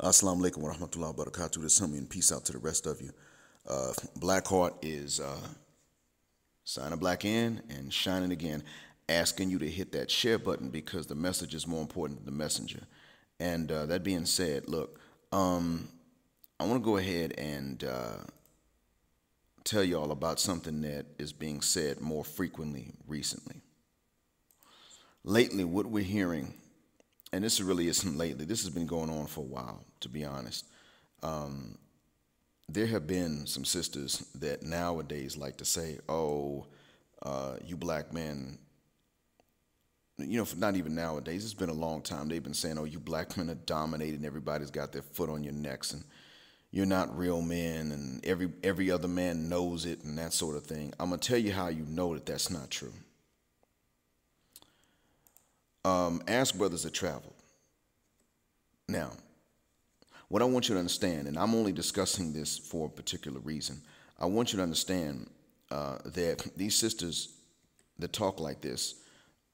Assalamu alaikum wa rahmatullahi wa barakatuh to some and peace out to the rest of you. Blackheart is signing Black N and shining again, asking you to hit that share button because the message is more important than the messenger. And that being said, look, I want to go ahead and tell y'all about something that is being said more frequently recently. Lately, what we're hearing, and this really isn't lately, this has been going on for a while, to be honest. There have been some sisters that nowadays like to say, oh, you black men, you know, not even nowadays, it's been a long time. They've been saying, oh, you black men are dominating, everybody's got their foot on your necks, and you're not real men, and every other man knows it, and that sort of thing. I'm going to tell you how you know that that's not true. Ask brothers that traveled. Now, what I want you to understand, and I'm only discussing this for a particular reason, I want you to understand that these sisters that talk like this,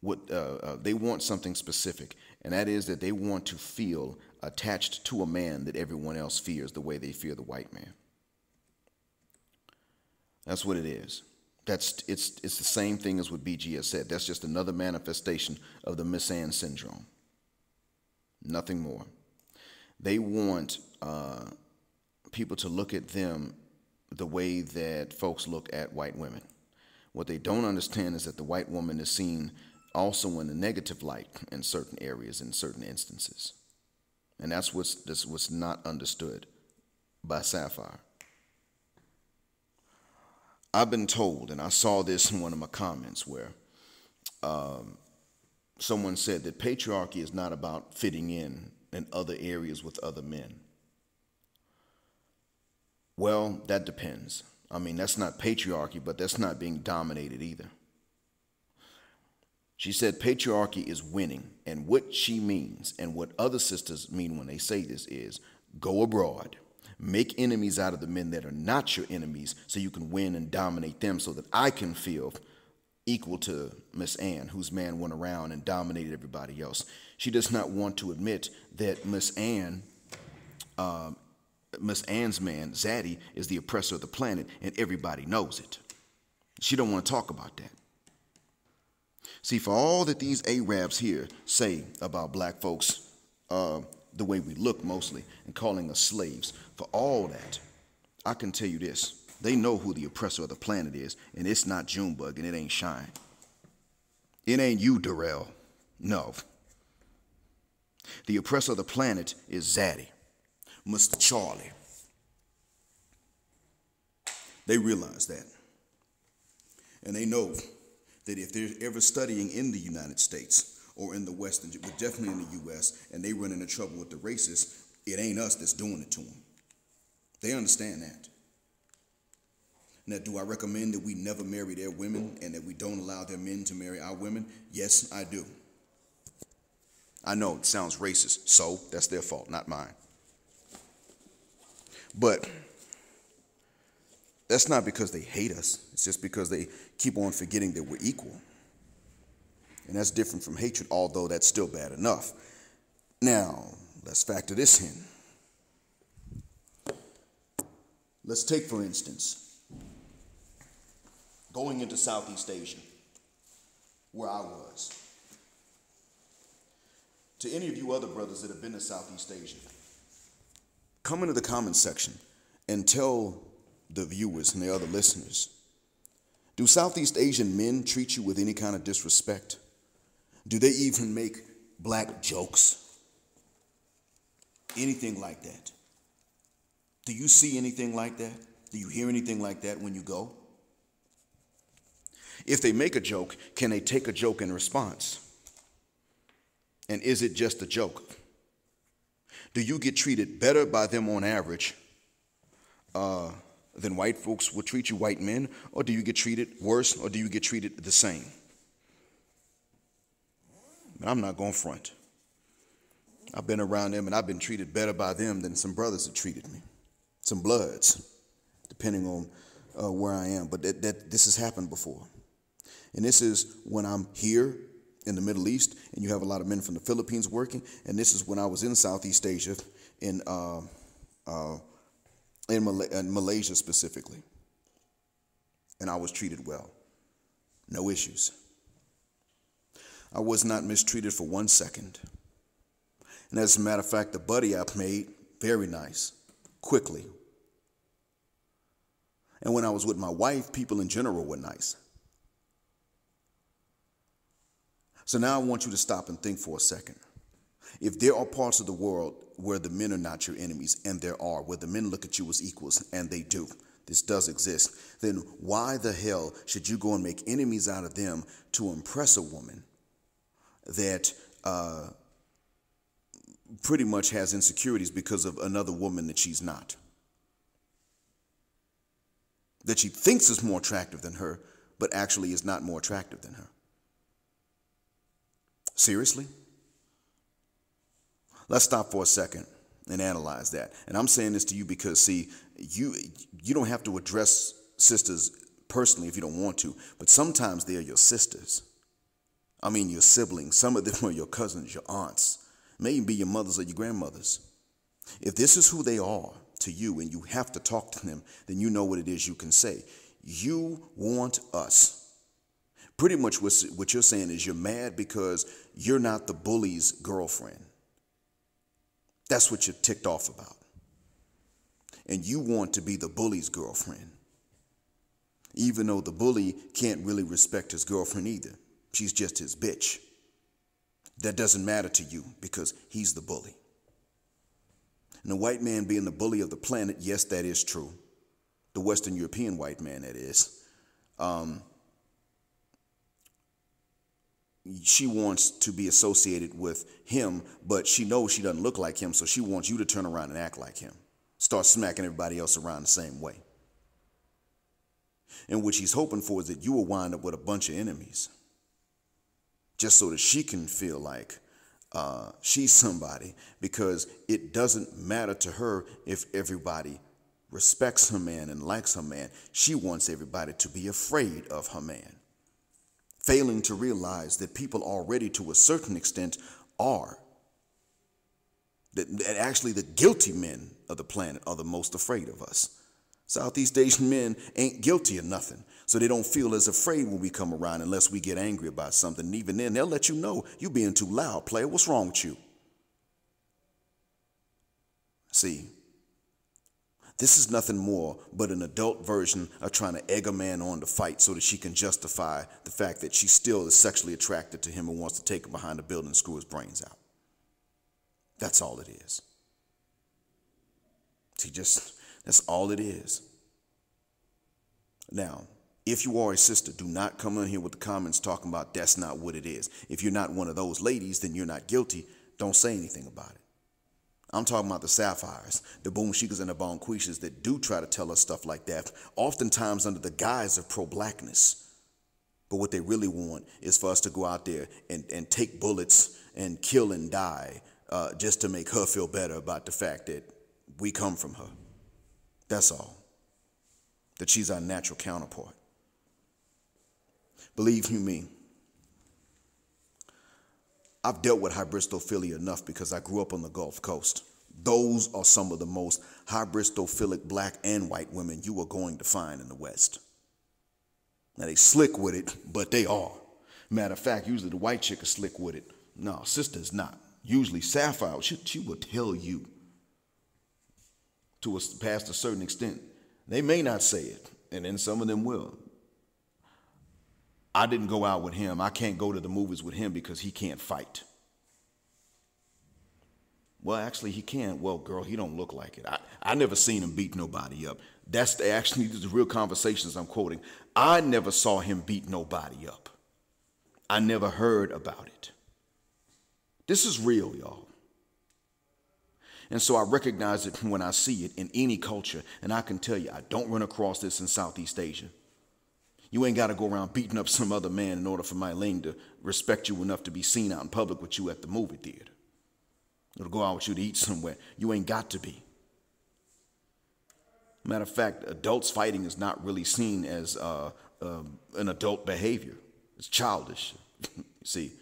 they want something specific, and that is that they want to feel attached to a man that everyone else fears the way they fear the white man. That's what it is. It's the same thing as what BG has said. That's just another manifestation of the Miss Ann syndrome. Nothing more. They want people to look at them the way that folks look at white women. What they don't understand is that the white woman is seen also in a negative light in certain areas, in certain instances. And that's what's not understood by Sapphire. I've been told, and I saw this in one of my comments, where someone said that patriarchy is not about fitting in other areas with other men. Well, that depends. I mean, that's not patriarchy, but that's not being dominated either. She said patriarchy is winning, and what she means and what other sisters mean when they say this is go abroad. Make enemies out of the men that are not your enemies so you can win and dominate them so that I can feel equal to Miss Ann, whose man went around and dominated everybody else. She does not want to admit that Miss Ann's man, Zaddy, is the oppressor of the planet and everybody knows it. She don't want to talk about that. See, for all that these Arabs here say about black folks, the way we look mostly, and calling us slaves. For all that, I can tell you this. They know who the oppressor of the planet is, and it's not Junebug, and it ain't Shine. It ain't you, Darrell. No. The oppressor of the planet is Zaddy, Mr. Charlie. They realize that. And they know that if they're ever studying in the United States, or in the West, but definitely in the U.S., and they run into trouble with the racists, it ain't us that's doing it to them. They understand that. Now, do I recommend that we never marry their women and that we don't allow their men to marry our women? Yes, I do. I know it sounds racist, so that's their fault, not mine. But that's not because they hate us. It's just because they keep on forgetting that we're equal. And that's different from hatred, although that's still bad enough. Now, let's factor this in. Let's take, for instance, going into Southeast Asia, where I was. To any of you other brothers that have been to Southeast Asia, come into the comment section and tell the viewers and the other listeners, do Southeast Asian men treat you with any kind of disrespect? Do they even make black jokes? Anything like that? Do you see anything like that? Do you hear anything like that when you go? If they make a joke, can they take a joke in response? And is it just a joke? Do you get treated better by them on average than white folks would treat you, white men? Or do you get treated worse? Or do you get treated the same? I'm not going to front. I've been around them and I've been treated better by them than some brothers have treated me. Some bloods, depending on where I am. But this has happened before. And this is when I'm here in the Middle East and you have a lot of men from the Philippines working. And this is when I was in Southeast Asia in Malaysia specifically. And I was treated well. No issues. I was not mistreated for 1 second. And as a matter of fact, the buddy I made, very nice, quickly. And when I was with my wife, people in general were nice. So now I want you to stop and think for a second. If there are parts of the world where the men are not your enemies, and there are, where the men look at you as equals, and they do, this does exist, then why the hell should you go and make enemies out of them to impress a woman that pretty much has insecurities because of another woman that she's not? That she thinks is more attractive than her, but actually is not more attractive than her. Seriously? Let's stop for a second and analyze that. And I'm saying this to you because, see, you don't have to address sisters personally if you don't want to, but sometimes they are your sisters. I mean, your siblings. Some of them are your cousins, your aunts, maybe your mothers or your grandmothers. If this is who they are to you and you have to talk to them, then you know what it is you can say. You want us. Pretty much what you're saying is you're mad because you're not the bully's girlfriend. That's what you're ticked off about. And you want to be the bully's girlfriend, even though the bully can't really respect his girlfriend either. She's just his bitch. That doesn't matter to you because he's the bully. And the white man being the bully of the planet, yes, that is true. The Western European white man, that is. She wants to be associated with him, but she knows she doesn't look like him, so she wants you to turn around and act like him. Start smacking everybody else around the same way. And what she's hoping for is that you will wind up with a bunch of enemies, just so that she can feel like she's somebody, because it doesn't matter to her if everybody respects her man and likes her man. She wants everybody to be afraid of her man, failing to realize that people already, to a certain extent, are. That actually the guilty men of the planet are the most afraid of us. Southeast Asian men ain't guilty of nothing, so they don't feel as afraid when we come around unless we get angry about something. And even then, they'll let you know, you being too loud, player. What's wrong with you? See, this is nothing more but an adult version of trying to egg a man on to fight so that she can justify the fact that she still is sexually attracted to him and wants to take him behind the building and screw his brains out. That's all it is. See, just... that's all it is. Now, if you are a sister, do not come in here with the comments talking about that's not what it is. If you're not one of those ladies, then you're not guilty. Don't say anything about it. I'm talking about the Sapphires, the Boomshikas, and the Bonquishas that do try to tell us stuff like that, oftentimes under the guise of pro-blackness. But what they really want is for us to go out there and take bullets and kill and die just to make her feel better about the fact that we come from her. That's all. That she's our natural counterpart. Believe you me, I've dealt with hybristophilia enough because I grew up on the Gulf Coast. Those are some of the most hybristophilic black and white women you are going to find in the West. Now, they slick with it, but they are. Matter of fact, usually the white chick is slick with it. No, sister's not. Usually Sapphire, she will tell you. To a past a certain extent. They may not say it, and then some of them will. I didn't go out with him. I can't go to the movies with him because he can't fight. Well, actually, he can. Well, girl, he don't look like it. I never seen him beat nobody up. That's actually the real conversations I'm quoting. I never saw him beat nobody up. I never heard about it. This is real, y'all. And so I recognize it when I see it in any culture. And I can tell you, I don't run across this in Southeast Asia. You ain't got to go around beating up some other man in order for my lane to respect you enough to be seen out in public with you at the movie theater. It'll go out with you to eat somewhere. You ain't got to be. Matter of fact, adults fighting is not really seen as an adult behavior. It's childish, see.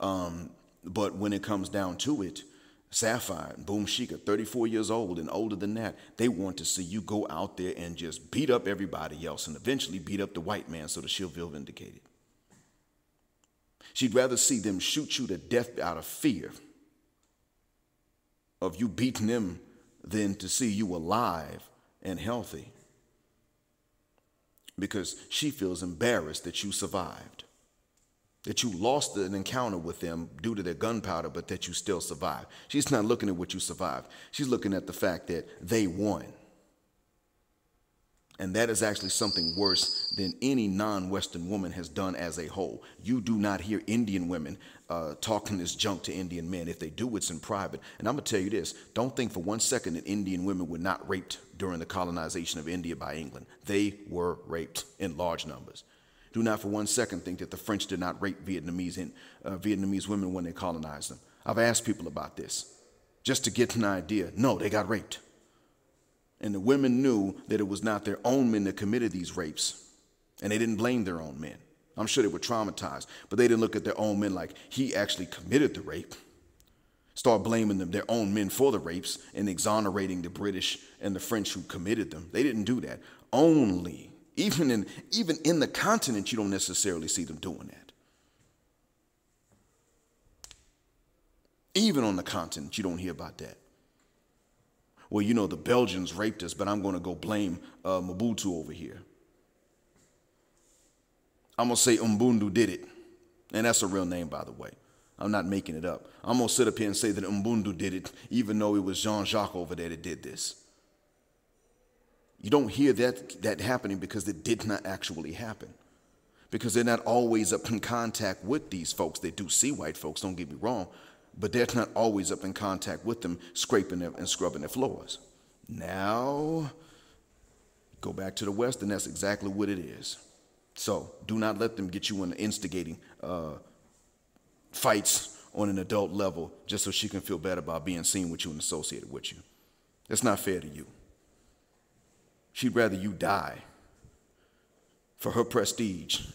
But when it comes down to it, Sapphire and Boomshika, 34 years old and older than that, they want to see you go out there and just beat up everybody else and eventually beat up the white man so that she'll feel vindicated. She'd rather see them shoot you to death out of fear of you beating them than to see you alive and healthy, because she feels embarrassed that you survived, that you lost an encounter with them due to their gunpowder, but that you still survived. She's not looking at what you survived. She's looking at the fact that they won. And that is actually something worse than any non-Western woman has done as a whole. You do not hear Indian women talking this junk to Indian men. If they do, it's in private. And I'm going to tell you this. Don't think for one second that Indian women were not raped during the colonization of India by England. They were raped in large numbers. Do not for one second think that the French did not rape Vietnamese women when they colonized them. I've asked people about this just to get an idea. No, they got raped. And the women knew that it was not their own men that committed these rapes. And they didn't blame their own men. I'm sure they were traumatized, but they didn't look at their own men like, he actually committed the rape. Start blaming them, their own men, for the rapes and exonerating the British and the French who committed them. They didn't do that. Only, even in the continent, you don't necessarily see them doing that. Even on the continent, you don't hear about that. Well, you know, the Belgians raped us, but I'm going to go blame Mobutu over here. I'm going to say Umbundu did it. And that's a real name, by the way. I'm not making it up. I'm going to sit up here and say that Umbundu did it, even though it was Jean-Jacques over there that did this. You don't hear that happening because it did not actually happen. Because they're not always up in contact with these folks. They do see white folks, don't get me wrong. But they're not always up in contact with them, scraping them and scrubbing their floors. Now, go back to the West, and that's exactly what it is. So do not let them get you into instigating fights on an adult level just so she can feel better about being seen with you and associated with you. That's not fair to you. She'd rather you die for her prestige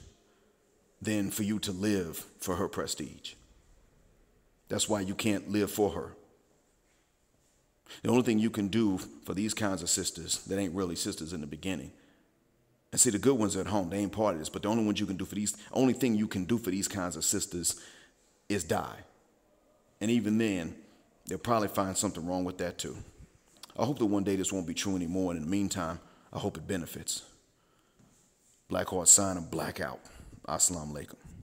than for you to live for her prestige. That's why you can't live for her. The only thing you can do for these kinds of sisters that ain't really sisters in the beginning, and see, the good ones are at home, they ain't part of this, but the only ones you can do for these, only thing you can do for these kinds of sisters is die. And even then, they'll probably find something wrong with that too. I hope that one day this won't be true anymore, and in the meantime, I hope it benefits. Blackheart signing blackout. Assalamu alaikum.